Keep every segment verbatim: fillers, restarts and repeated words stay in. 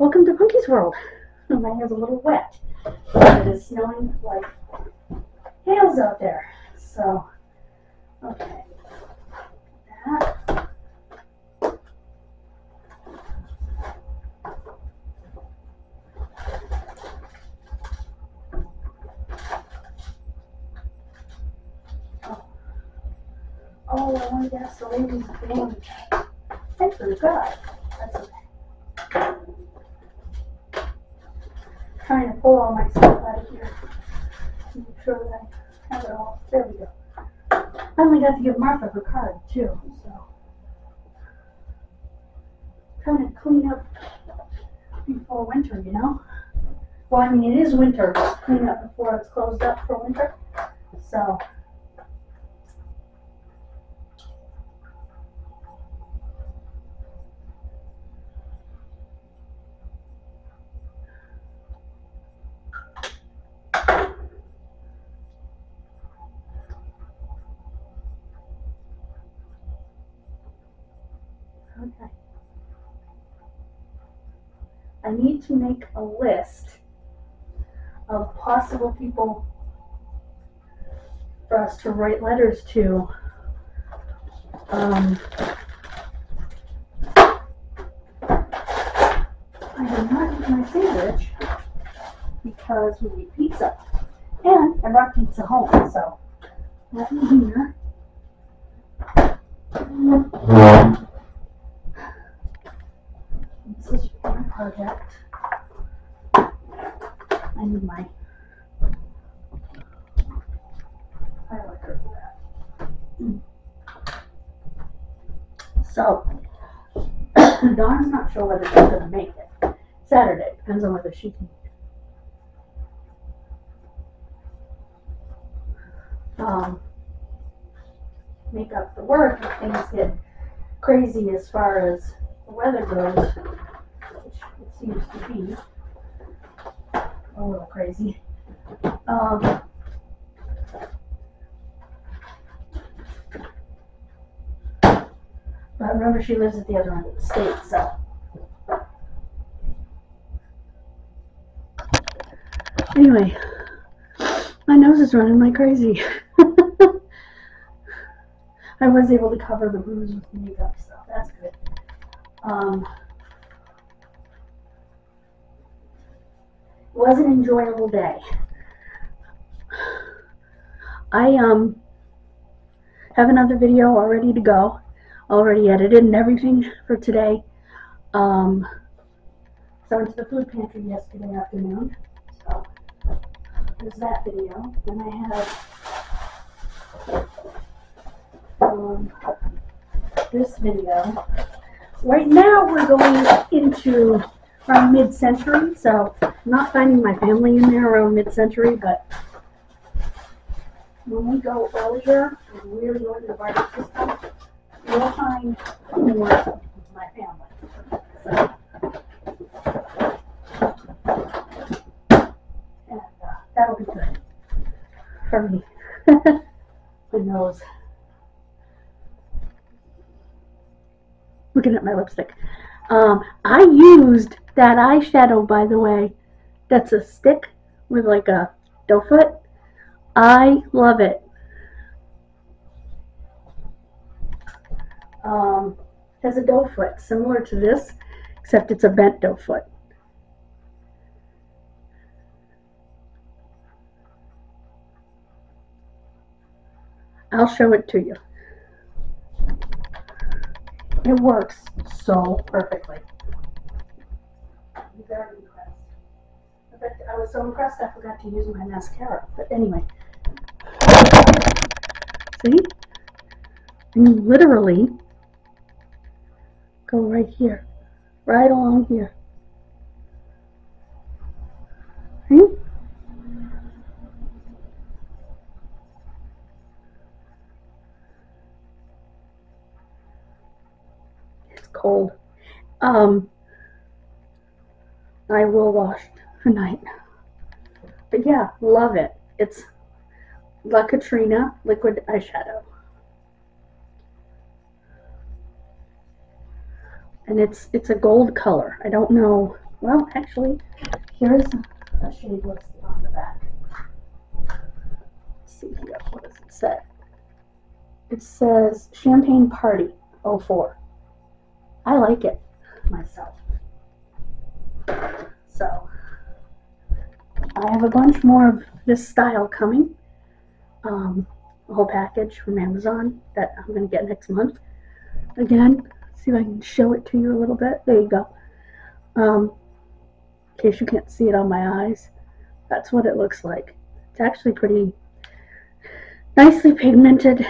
Welcome to Punky's World. My hair's a little wet. It is snowing like hails out there. So, okay. That. Oh, oh I wanted to ask the lady's name. I forgot. That's okay. Trying to pull all my stuff out of here. Make sure that I have it all. There we go. I finally got to give Martha her card too, so trying to clean up before winter, you know. Well, I mean it is winter. Just clean up before it's closed up for winter. So okay. I need to make a list of possible people for us to write letters to. Um, I did not eat my sandwich because we eat pizza. And I brought pizza home, so let me hear. Um, This is my project. I need my highlighter for that. Mm. So, Dawn's not sure whether she's going to make it Saturday. Depends on whether she can. Um, make up the work if things get crazy as far as the weather goes, which it seems to be a little crazy. Um, but remember, she lives at the other end of the state, so anyway, my nose is running like crazy. I was able to cover the bruise with makeup, so that's good. Um, it was an enjoyable day. I um have another video all ready to go, already edited and everything for today. Um, so I went to the food pantry yesterday afternoon. So there's that video. Then I have um, this video. Right now we're going into around mid-century, so I'm not finding my family in there around mid-century, but when we go earlier and we're going to the barter system, we'll find more of my family. And uh, that'll be good for me. Who knows? Looking at my lipstick. Um, I used that eyeshadow, by the way, that's a stick with like a doe foot. I love it. Um, it has a doe foot, similar to this, except it's a bent doe foot. I'll show it to you. It works so perfectly. I'm very impressed. I bet I was so impressed I forgot to use my mascara. But anyway. See? And you literally go right here. Right along here. See? Cold. Um, I will wash tonight. But yeah, love it. It's La Katrina liquid eyeshadow. And it's it's a gold color. I don't know Well, actually, here's a shade listed on the back. Let's see here. What does it say? It says Champagne Party oh four. I like it myself. So, I have a bunch more of this style coming. Um, a whole package from Amazon that I'm going to get next month. Again, see if I can show it to you a little bit. There you go. Um, in case you can't see it on my eyes, that's what it looks like. It's actually pretty nicely pigmented.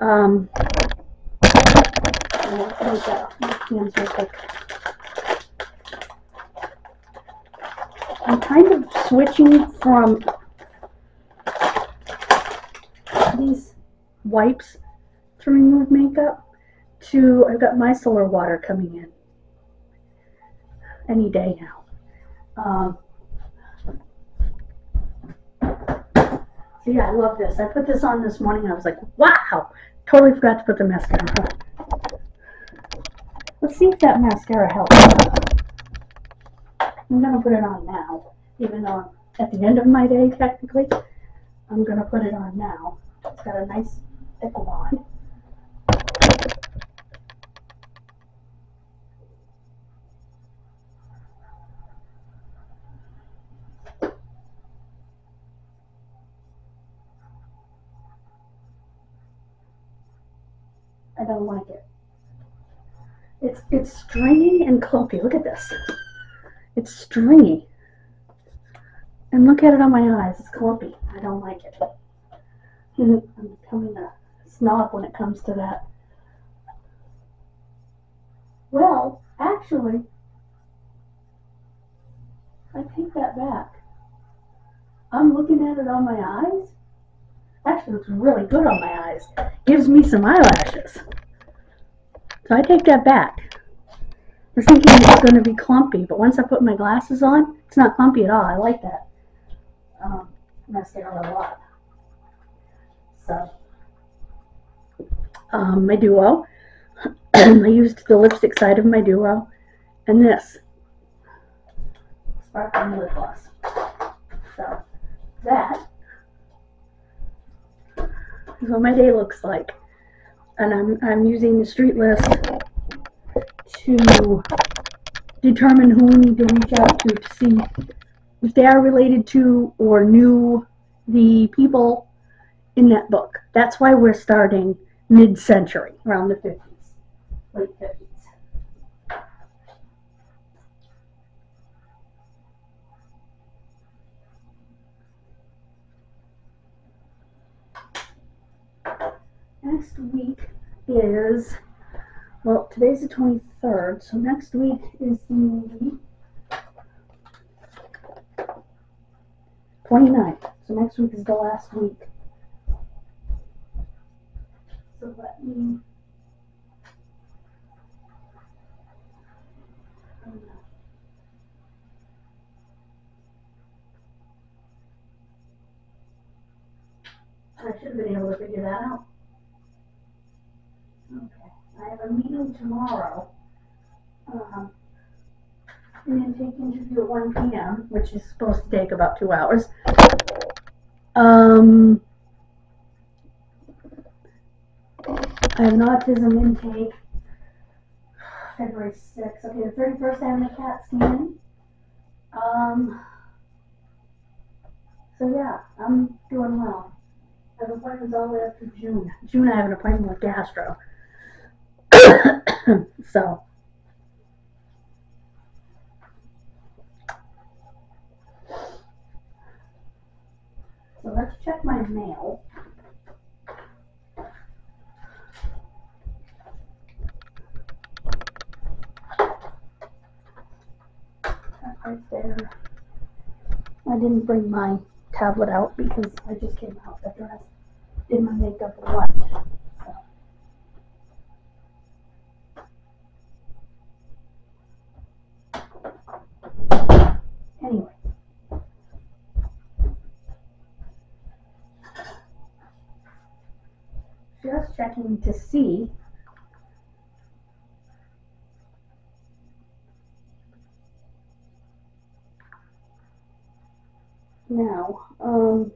Um, I'm kind of switching from these wipes to remove makeup to, I've got micellar water coming in any day now. Um, so yeah, I love this. I put this on this morning and I was like, wow! Totally forgot to put the mascara on. Let's see if that mascara helps. I'm going to put it on now, even though I'm at the end of my day, technically. I'm going to put it on now. It's got a nice thick wand. I don't like it. It's it's stringy and clumpy. Look at this. It's stringy. And look at it on my eyes. It's clumpy. I don't like it. I'm becoming a snob when it comes to that. Well, actually, I take that back. I'm looking at it on my eyes. Actually, it looks really good on my eyes. Gives me some eyelashes. So I take that back. I was thinking it's going to be clumpy, but once I put my glasses on, it's not clumpy at all. I like that um, mascara a lot. So, um, my duo. I used the lipstick side of my duo, and this sparkling lip gloss. So that is what my day looks like, and I'm I'm using the street list to determine who we need to reach out to to see if they are related to or knew the people in that book. That's why we're starting mid-century, around the fifties, late fifties. Next week is, well, today's the twenty-third, so next week is the twenty-ninth. So next week is the last week. So let me I should have been able to figure that out. Okay. I have a meeting tomorrow. Um an intake interview at one P M, which is supposed to take about two hours. Um I have an autism intake February sixth. Okay, the thirty-first I have my CAT scan. Um, so yeah, I'm doing well. I have appointments all the way up to June. June I have an appointment with gastro. So. So let's check my mail. Right there. I didn't bring my tablet out because I just came out after I did my makeup a lot. So. Anyway. Just checking to see Now, um,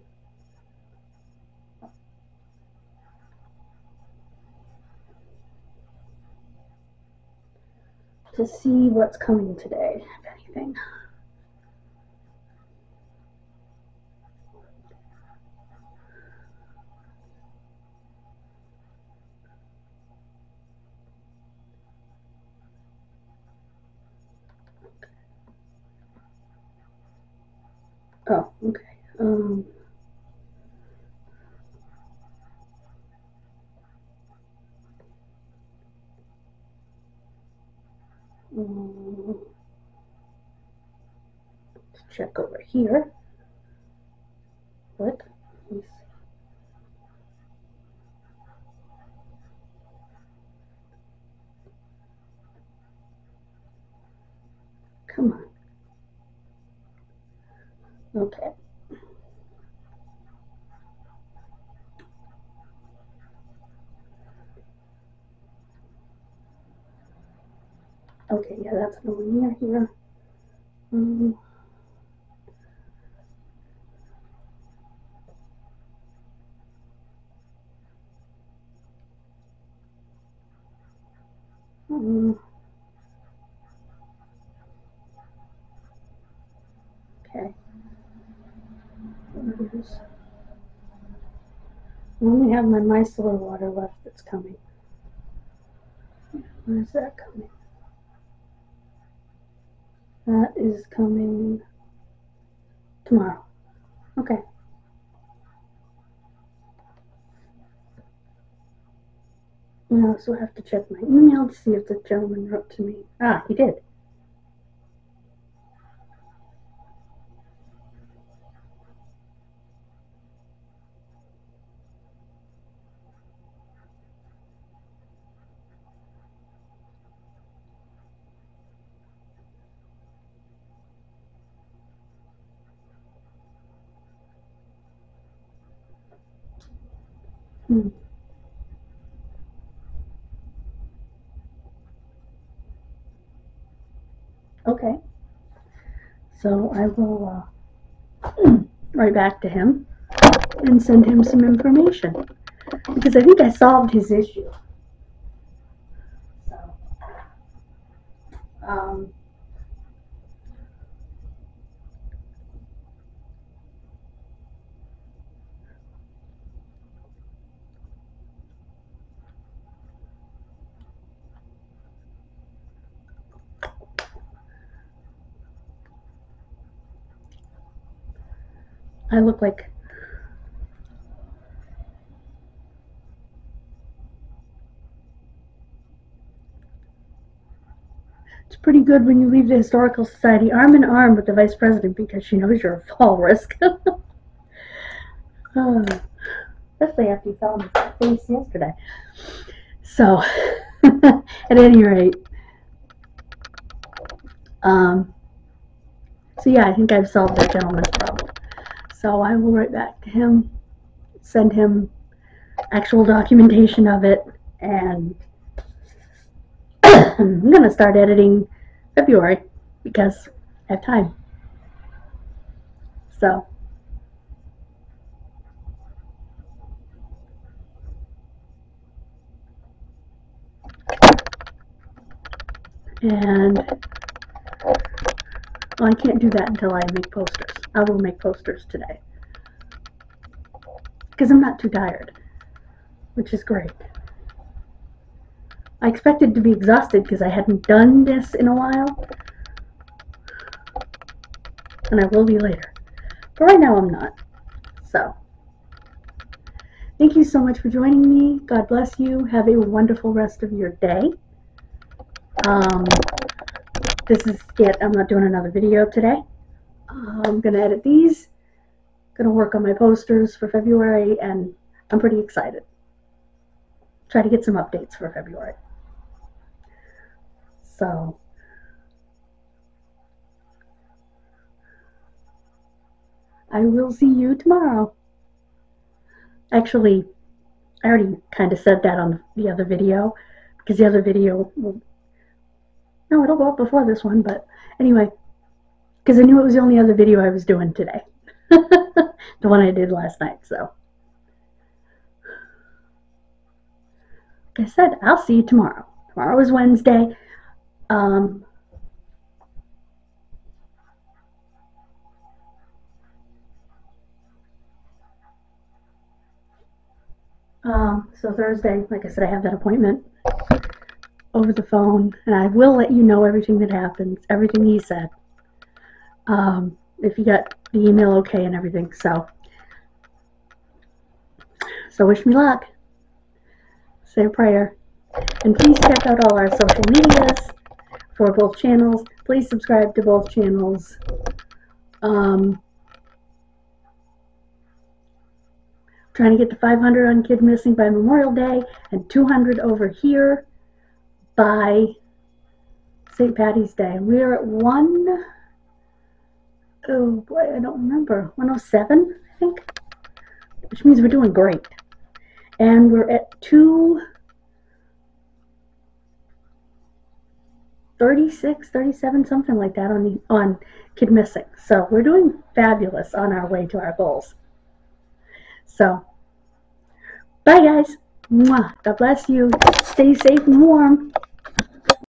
to see what's coming today, if anything. Oh, okay. Um, um, let's check over here. What? Let me see. Come on. Okay. Okay, yeah, that's nowhere near here. Um, um, okay. I only have my micellar water left that's coming. Where's that coming? That is coming tomorrow. Okay. I also have to check my email to see if the gentleman wrote to me. Ah, he did. Hmm. Okay, so I will uh, write back to him and send him some information, because I think I solved his issue. So, um, I look like it's pretty good when you leave the Historical Society arm in arm with the Vice President, because she knows you're a fall risk. Oh, especially after you fell on your face yesterday. So, at any rate, um, so yeah, I think I've solved that gentleman's problem. So I will write back to him, send him actual documentation of it, and I'm going to start editing February because I have time. So, and well, I can't do that until I make posters. I will make posters today, because I'm not too tired, which is great. I expected to be exhausted because I hadn't done this in a while, and I will be later, but right now I'm not. So, thank you so much for joining me. God bless you. Have a wonderful rest of your day. Um, this is it. I'm not doing another video today. I'm going to edit these, going to work on my posters for February, and I'm pretty excited. Try to get some updates for February. So, I will see you tomorrow. Actually, I already kind of said that on the other video, because the other video, will, no, it'll go up before this one, but anyway. Because I knew it was the only other video I was doing today. the one I did last night. So, like I said, I'll see you tomorrow. Tomorrow is Wednesday. Um, um, so Thursday, like I said, I have that appointment over the phone, and I will let you know everything that happens, everything he said. Um, if you got the email okay and everything, so so wish me luck. Say a prayer. And please check out all our social medias for both channels. Please subscribe to both channels. Um, trying to get to five hundred on Kid Missing by Memorial Day and two hundred over here by Saint Patty's Day. We are at one. Oh boy, I don't remember. one oh seven, I think. Which means we're doing great. And we're at two thirty-six, thirty-seven, something like that on the on Kid Missing. So we're doing fabulous on our way to our goals. So, bye guys. Mwah. God bless you. Stay safe and warm.